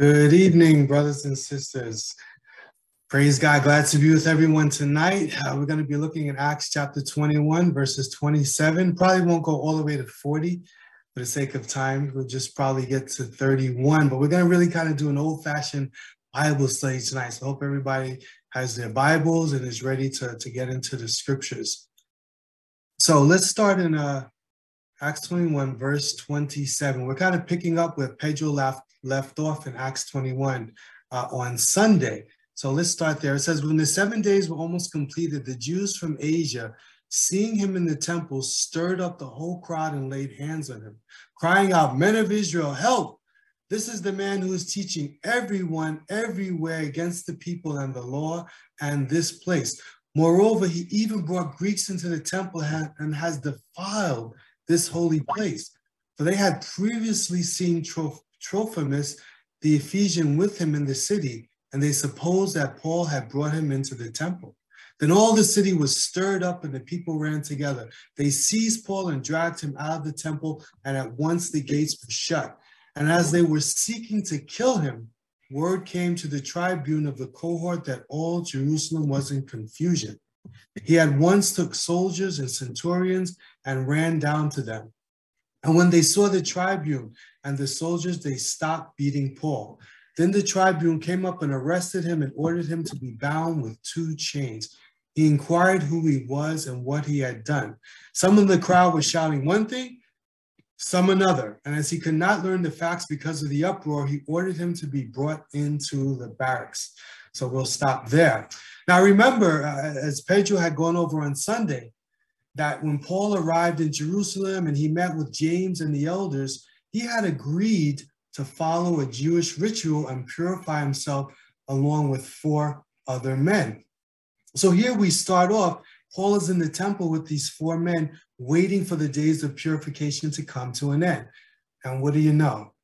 Good evening, brothers and sisters. Praise God. Glad to be with everyone tonight. We're going to be looking at Acts chapter 21, verses 27. Probably won't go all the way to 40 for the sake of time. We'll just probably get to 31. But we're going to really kind of do an old-fashioned Bible study tonight. So I hope everybody has their Bibles and is ready to get into the scriptures. So let's start in Acts 21, verse 27. We're kind of picking up where Pedro left off in Acts 21 on Sunday. So let's start there. It says, when the 7 days were almost completed, the Jews from Asia, seeing him in the temple, stirred up the whole crowd and laid hands on him, crying out, "Men of Israel, help! This is the man who is teaching everyone everywhere against the people and the law and this place. Moreover, he even brought Greeks into the temple and has defiled this holy place." For they had previously seen Trophimus, the Ephesian, with him in the city, and they supposed that Paul had brought him into the temple. Then all the city was stirred up, and the people ran together. They seized Paul and dragged him out of the temple, and at once the gates were shut. And as they were seeking to kill him, word came to the tribune of the cohort that all Jerusalem was in confusion. He at once took soldiers and centurions and ran down to them. And when they saw the tribune and the soldiers, they stopped beating Paul. Then the tribune came up and arrested him and ordered him to be bound with 2 chains. He inquired who he was and what he had done. Some of the crowd were shouting one thing, some another. And as he could not learn the facts because of the uproar, he ordered him to be brought into the barracks. So we'll stop there. Now remember, as Pedro had gone over on Sunday, that when Paul arrived in Jerusalem and he met with James and the elders, he had agreed to follow a Jewish ritual and purify himself along with 4 other men. So here we start off, Paul is in the temple with these 4 men waiting for the days of purification to come to an end. And what do you know?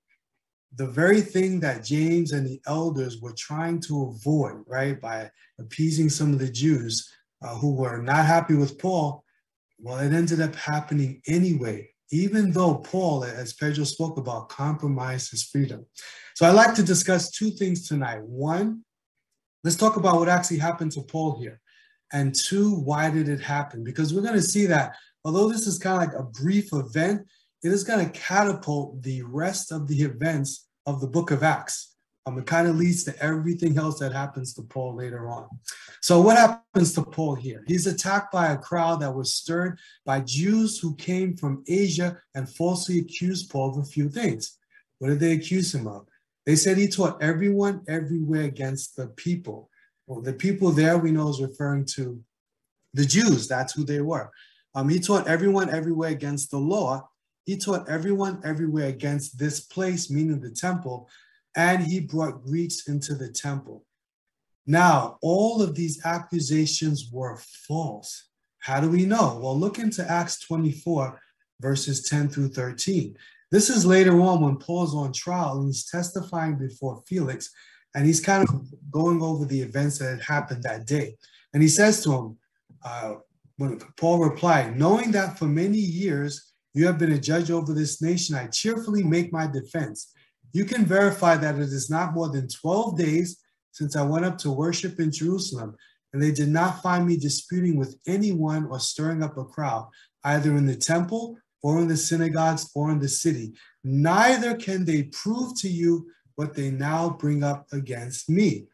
The very thing that James and the elders were trying to avoid, right, by appeasing some of the Jews who were not happy with Paul, well, it ended up happening anyway, even though Paul, as Pedro spoke about, compromised his freedom. So I'd like to discuss 2 things tonight. 1, let's talk about what actually happened to Paul here. And 2, why did it happen? Because we're going to see that, although this is kind of like a brief event, it is going to catapult the rest of the events of the book of Acts. It kind of leads to everything else that happens to Paul later on. So what happens to Paul here? He's attacked by a crowd that was stirred by Jews who came from Asia and falsely accused Paul of a few things. What did they accuse him of? They said he taught everyone everywhere against the people. Well, the people there we know is referring to the Jews. That's who they were. He taught everyone everywhere against the law. He taught everyone everywhere against this place, meaning the temple. And he brought Greeks into the temple. Now, all of these accusations were false. How do we know? Well, look into Acts 24, verses 10 through 13. This is later on when Paul's on trial and he's testifying before Felix, and he's kind of going over the events that had happened that day. And he says to him, when Paul replied, "Knowing that for many years you have been a judge over this nation, I cheerfully make my defense. You can verify that it is not more than 12 days since I went up to worship in Jerusalem, and they did not find me disputing with anyone or stirring up a crowd, either in the temple or in the synagogues or in the city. Neither can they prove to you what they now bring up against me."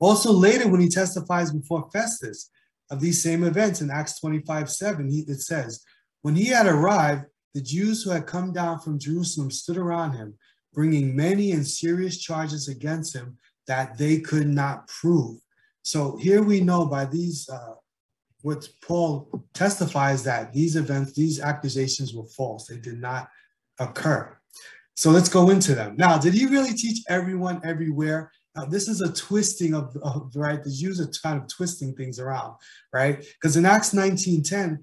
Also later when he testifies before Festus of these same events in Acts 25:7, it says, "When he had arrived, the Jews who had come down from Jerusalem stood around him, bringing many and serious charges against him that they could not prove." So here we know by these, what Paul testifies that these events, these accusations were false. They did not occur. So let's go into them. Now, did he really teach everyone everywhere? Now, this is a twisting of right? The Jews are kind of twisting things around, right? Because in Acts 19:10,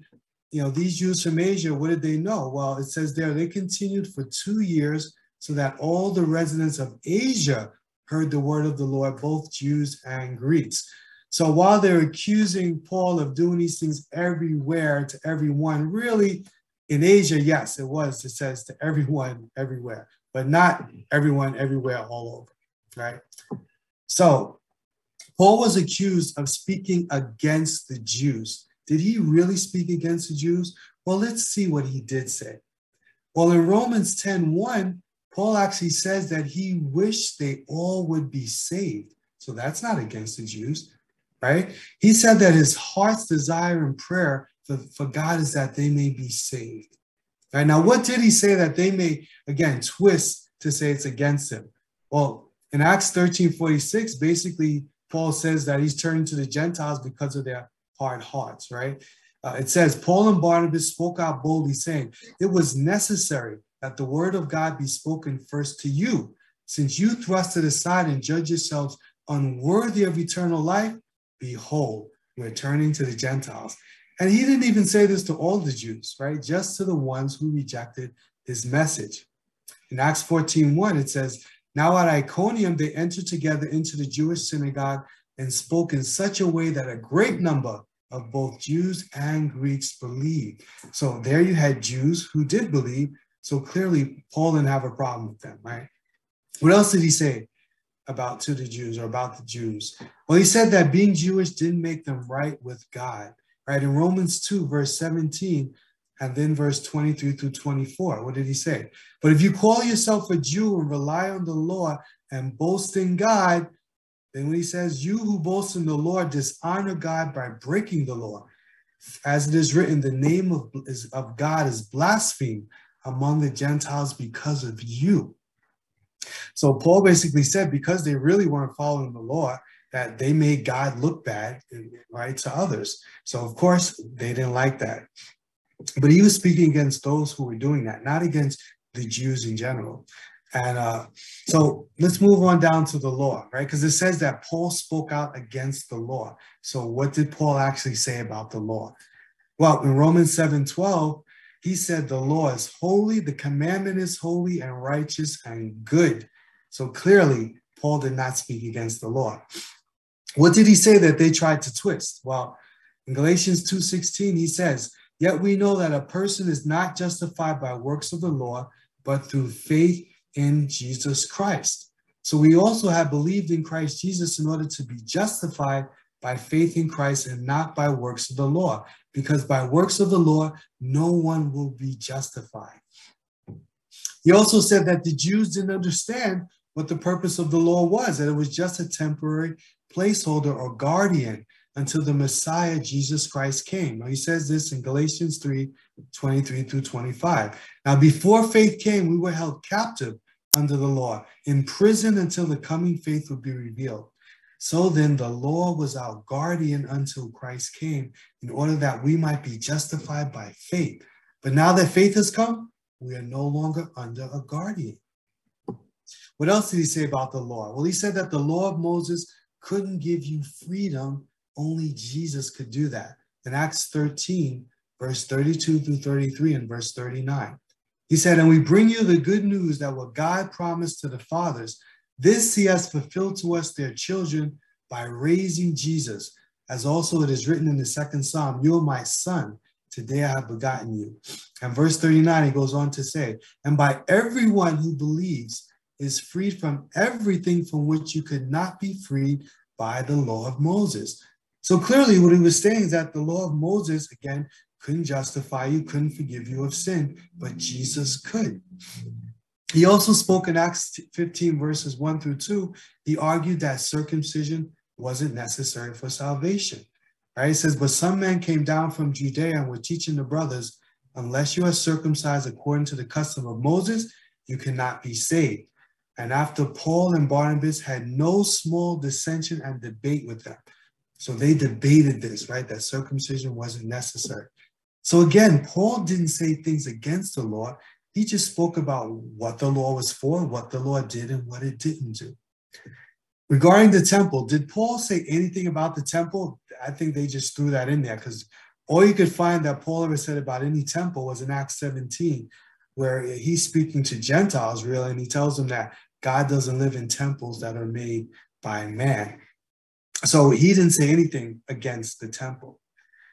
you know, these Jews from Asia, what did they know? Well, it says there, they continued for 2 years so that all the residents of Asia heard the word of the Lord, both Jews and Greeks. So while they're accusing Paul of doing these things everywhere to everyone, really in Asia, yes, it was, it says to everyone, everywhere. but not everyone, everywhere, all over, right? So Paul was accused of speaking against the Jews. Did he really speak against the Jews? Well, let's see what he did say. Well, in Romans 10:1, Paul actually says that he wished they all would be saved. So that's not against the Jews, right? He said that his heart's desire and prayer for God is that they may be saved. Right? Now, what did he say that they may, again, twist to say it's against him? Well, in Acts 13:46, basically, Paul says that he's turning to the Gentiles because of their hard hearts, right? It says, Paul and Barnabas spoke out boldly, saying, it was necessary that the word of God be spoken first to you, since you thrust it aside and judge yourselves unworthy of eternal life. Behold, we're turning to the Gentiles. And he didn't even say this to all the Jews, right? Just to the ones who rejected his message. In Acts 14:1, it says, now at Iconium, they entered together into the Jewish synagogue and spoke in such a way that a great number of both Jews and Greeks believed. So there you had Jews who did believe. So clearly, Paul didn't have a problem with them, right? What else did he say about the Jews? Well, he said that being Jewish didn't make them right with God, right? In Romans 2:17, and then verse 23 through 24, what did he say? But if you call yourself a Jew and rely on the law and boast in God, then when he says, you who boast in the law dishonor God by breaking the law. As it is written, the name of God is blasphemed among the Gentiles because of you. So Paul basically said, because they really weren't following the law, that they made God look bad, right, to others. So of course they didn't like that. But he was speaking against those who were doing that, not against the Jews in general. And so let's move on down to the law, right? Because it says that Paul spoke out against the law. So what did Paul actually say about the law? Well, in Romans 7:12, he said the law is holy, the commandment is holy and righteous and good. So clearly, Paul did not speak against the law. What did he say that they tried to twist? Well, in Galatians 2:16, he says, yet we know that a person is not justified by works of the law, but through faith in Jesus Christ. So we also have believed in Christ Jesus in order to be justified by faith in Christ and not by works of the law, because by works of the law, no one will be justified. He also said that the Jews didn't understand what the purpose of the law was, that it was just a temporary placeholder or guardian until the Messiah, Jesus Christ, came. Now, he says this in Galatians 3:23 through 25. Now, before faith came, we were held captive under the law, imprisoned until the coming faith would be revealed. So then the law was our guardian until Christ came, in order that we might be justified by faith. But now that faith has come, we are no longer under a guardian. What else did he say about the law? Well, he said that the law of Moses couldn't give you freedom. Only Jesus could do that. In Acts 13:32 through 33 and verse 39, he said, and we bring you the good news that what God promised to the fathers, this he has fulfilled to us, their children, by raising Jesus. As also it is written in the second Psalm, you are my son, today I have begotten you. And verse 39, he goes on to say, and by everyone who believes is freed from everything from which you could not be freed by the law of Moses. So clearly what he was saying is that the law of Moses, again, couldn't justify you, couldn't forgive you of sin, but Jesus could. He also spoke in Acts 15:1-2. He argued that circumcision wasn't necessary for salvation, right? He says, but some men came down from Judea and were teaching the brothers, unless you are circumcised according to the custom of Moses, you cannot be saved. And after Paul and Barnabas had no small dissension and debate with them. So they debated this, right? That circumcision wasn't necessary. So again, Paul didn't say things against the law. He just spoke about what the law was for, what the law did, and what it didn't do. Regarding the temple, did Paul say anything about the temple? I think they just threw that in there because all you could find that Paul ever said about any temple was in Acts 17, where he's speaking to Gentiles, really, and he tells them that God doesn't live in temples that are made by man. So he didn't say anything against the temple.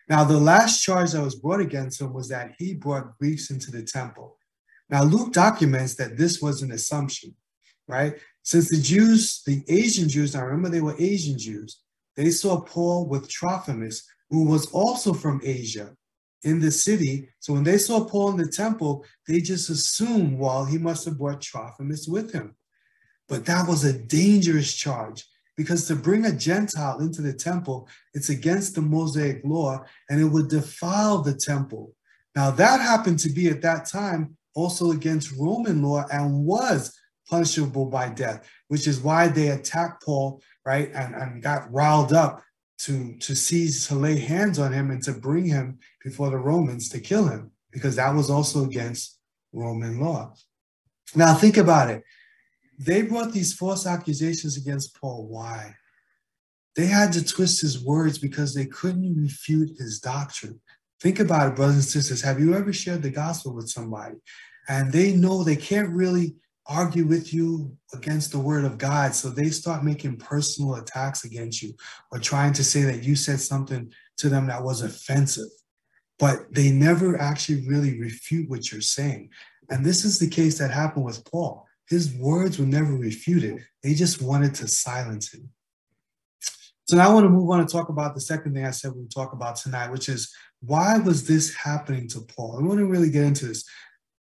Now, the last charge that was brought against him was that he brought Greeks into the temple. Now, Luke documents that this was an assumption, right? Since the Jews, the Asian Jews, I remember they were Asian Jews, they saw Paul with Trophimus, who was also from Asia, in the city. So when they saw Paul in the temple, they just assumed, well, he must have brought Trophimus with him. But that was a dangerous charge, because to bring a Gentile into the temple, it's against the Mosaic law, and it would defile the temple. Now, that happened to be at that time also against Roman law and was punishable by death, which is why they attacked Paul, right, and got riled up to seize, to lay hands on him and to bring him before the Romans to kill him, because that was also against Roman law. Now, think about it. They brought these false accusations against Paul. Why? They had to twist his words because they couldn't refute his doctrine. Think about it, brothers and sisters. Have you ever shared the gospel with somebody and they know they can't really argue with you against the word of God, so they start making personal attacks against you or trying to say that you said something to them that was offensive, but they never actually really refute what you're saying? And this is the case that happened with Paul. His words were never refuted. They just wanted to silence him. So now I want to move on and talk about the second thing I said we'll talk about tonight, which is, why was this happening to Paul? I want to really get into this.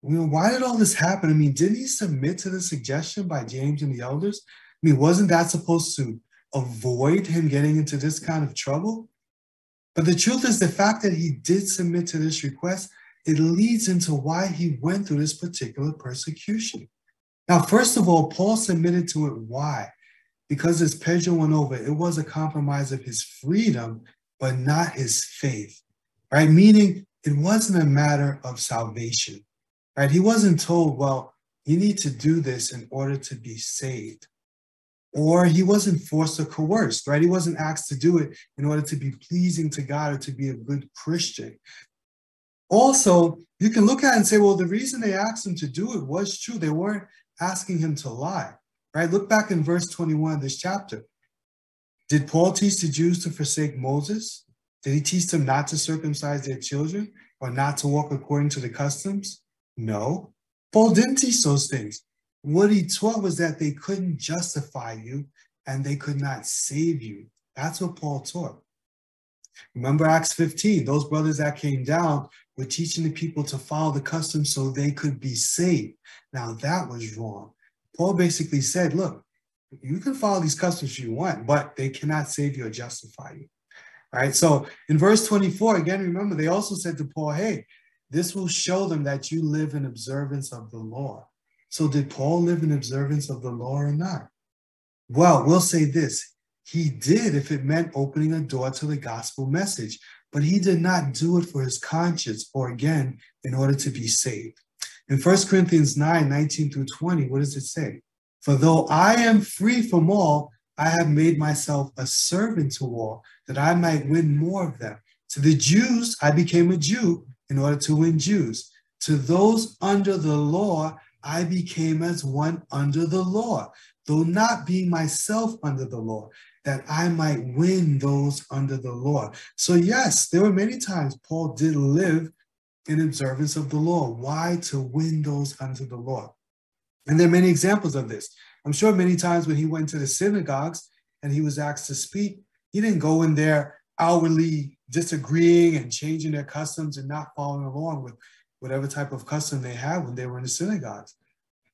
You know, why did all this happen? I mean, didn't he submit to the suggestion by James and the elders? I mean, wasn't that supposed to avoid him getting into this kind of trouble? But the truth is, the fact that he did submit to this request, it leads into why he went through this particular persecution. Now, first of all, Paul submitted to it. Why? Because, as Pedro went over, it was a compromise of his freedom, but not his faith, right? Meaning, it wasn't a matter of salvation. Right? He wasn't told, well, you need to do this in order to be saved. Or he wasn't forced or coerced, right? He wasn't asked to do it in order to be pleasing to God or to be a good Christian. Also, you can look at it and say, well, the reason they asked him to do it was true. They weren't asking him to lie, right? Look back in verse 21 of this chapter. Did Paul teach the Jews to forsake Moses? Did he teach them not to circumcise their children or not to walk according to the customs? No, Paul didn't teach those things. What he taught was that they couldn't justify you and they could not save you. That's what Paul taught. Remember Acts 15, those brothers that came down were teaching the people to follow the custom so they could be saved. Now that was wrong. Paul basically said, look, you can follow these customs if you want, but they cannot save you or justify you. All right, so in verse 24, again, remember, they also said to Paul, hey, this will show them that you live in observance of the law. So did Paul live in observance of the law or not? Well, we'll say this. He did if it meant opening a door to the gospel message, but he did not do it for his conscience or, again, in order to be saved. In 1 Corinthians 9, 19 through 20, what does it say? For though I am free from all, I have made myself a servant to all, that I might win more of them. To the Jews, I became a Jew, in order to win Jews. To those under the law, I became as one under the law, though not being myself under the law, that I might win those under the law. So yes, there were many times Paul did live in observance of the law. Why? To win those under the law. And there are many examples of this. I'm sure many times when he went to the synagogues and he was asked to speak, he didn't go in there outwardly disagreeing and changing their customs and not following along with whatever type of custom they had when they were in the synagogues.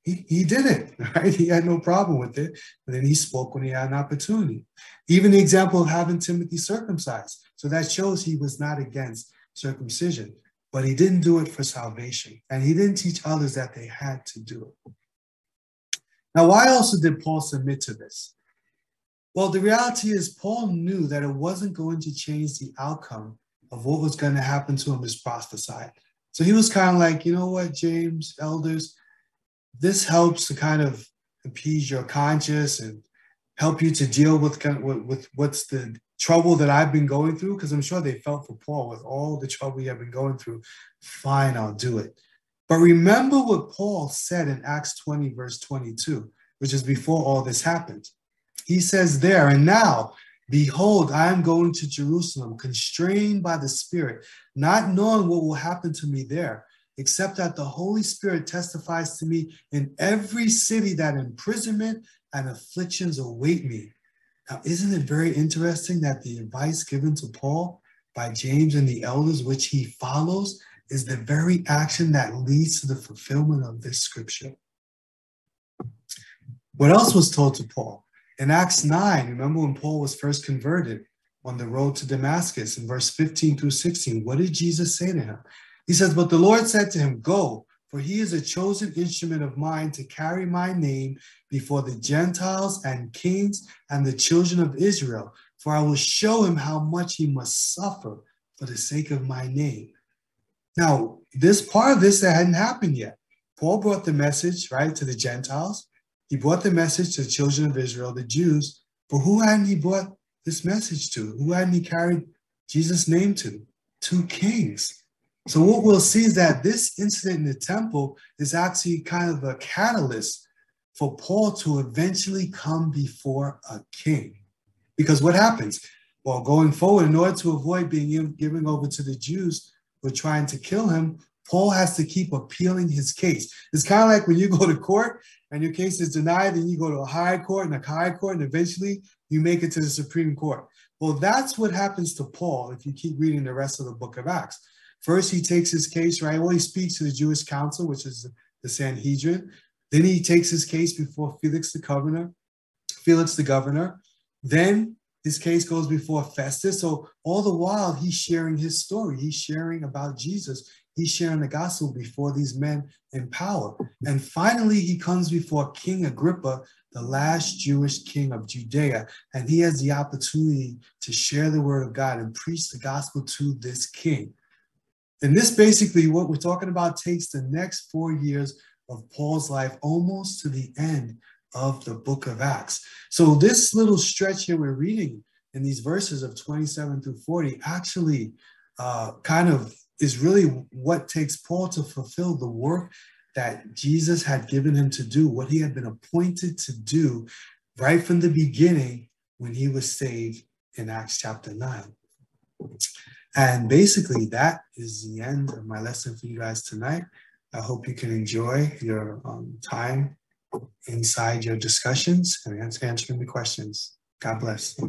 He did it, right? He had no problem with it, but then he spoke when he had an opportunity. Even the example of having Timothy circumcised. So that shows he was not against circumcision, but he didn't do it for salvation, and he didn't teach others that they had to do it. Now, why also did Paul submit to this? Well, the reality is Paul knew that it wasn't going to change the outcome of what was going to happen to him as prophesied. So he was kind of like, you know what, James, elders, this helps to kind of appease your conscience and help you to deal with what's the trouble that I've been going through, because I'm sure they felt for Paul with all the trouble you have been going through. Fine, I'll do it. But remember what Paul said in Acts 20, verse 22, which is before all this happened. He says there, and now, behold, I am going to Jerusalem, constrained by the Spirit, not knowing what will happen to me there, except that the Holy Spirit testifies to me in every city that imprisonment and afflictions await me. Now, isn't it very interesting that the advice given to Paul by James and the elders, which he follows, is the very action that leads to the fulfillment of this scripture? What else was told to Paul? In Acts 9, remember when Paul was first converted on the road to Damascus, in verse 15 through 16, what did Jesus say to him? He says, but the Lord said to him, go, for he is a chosen instrument of mine to carry my name before the Gentiles and kings and the children of Israel, for I will show him how much he must suffer for the sake of my name. Now, this part of this that hadn't happened yet. Paul brought the message, right, to the Gentiles. He brought the message to the children of Israel, the Jews. But who hadn't he brought this message to? Who hadn't he carried Jesus' name to? Two kings. So what we'll see is that this incident in the temple is actually kind of a catalyst for Paul to eventually come before a king. Because what happens? Well, going forward, in order to avoid being given over to the Jews who are trying to kill him, Paul has to keep appealing his case. It's kind of like when you go to court and your case is denied, and you go to a higher court and a higher court, and eventually you make it to the Supreme Court. Well, that's what happens to Paul if you keep reading the rest of the book of Acts. First, he takes his case, right? Well, he speaks to the Jewish council, which is the Sanhedrin. Then he takes his case before Felix the governor. Then his case goes before Festus. So all the while, he's sharing his story. He's sharing about Jesus. He's sharing the gospel before these men in power. And finally, he comes before King Agrippa, the last Jewish king of Judea. And he has the opportunity to share the word of God and preach the gospel to this king. And this basically, what we're talking about, takes the next 4 years of Paul's life almost to the end of the book of Acts. So this little stretch here we're reading in these verses of 27 through 40 actually kind of is really what takes Paul to fulfill the work that Jesus had given him to do, what he had been appointed to do right from the beginning when he was saved in Acts chapter 9. And basically, that is the end of my lesson for you guys tonight. I hope you can enjoy your time inside your discussions and answering the questions. God bless.